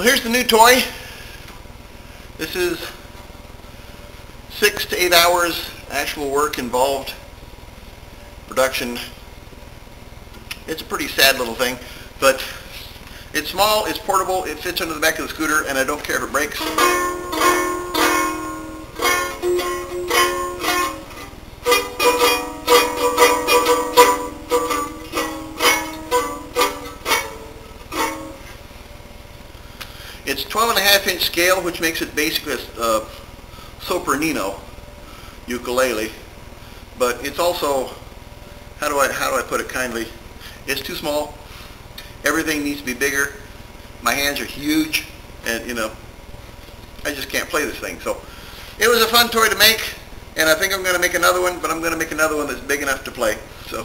Well, here's the new toy. This is 6 to 8 hours actual work involved, production. It's a pretty sad little thing, but it's small, it's portable, it fits under the back of the scooter, and I don't care if it breaks. It's 12.5-inch scale, which makes it basically a sopranino ukulele, but it's also, how do I put it kindly? It's too small. Everything needs to be bigger. My hands are huge, and you know, I just can't play this thing. So it was a fun toy to make, and I think I'm going to make another one, but I'm going to make another one that's big enough to play. So.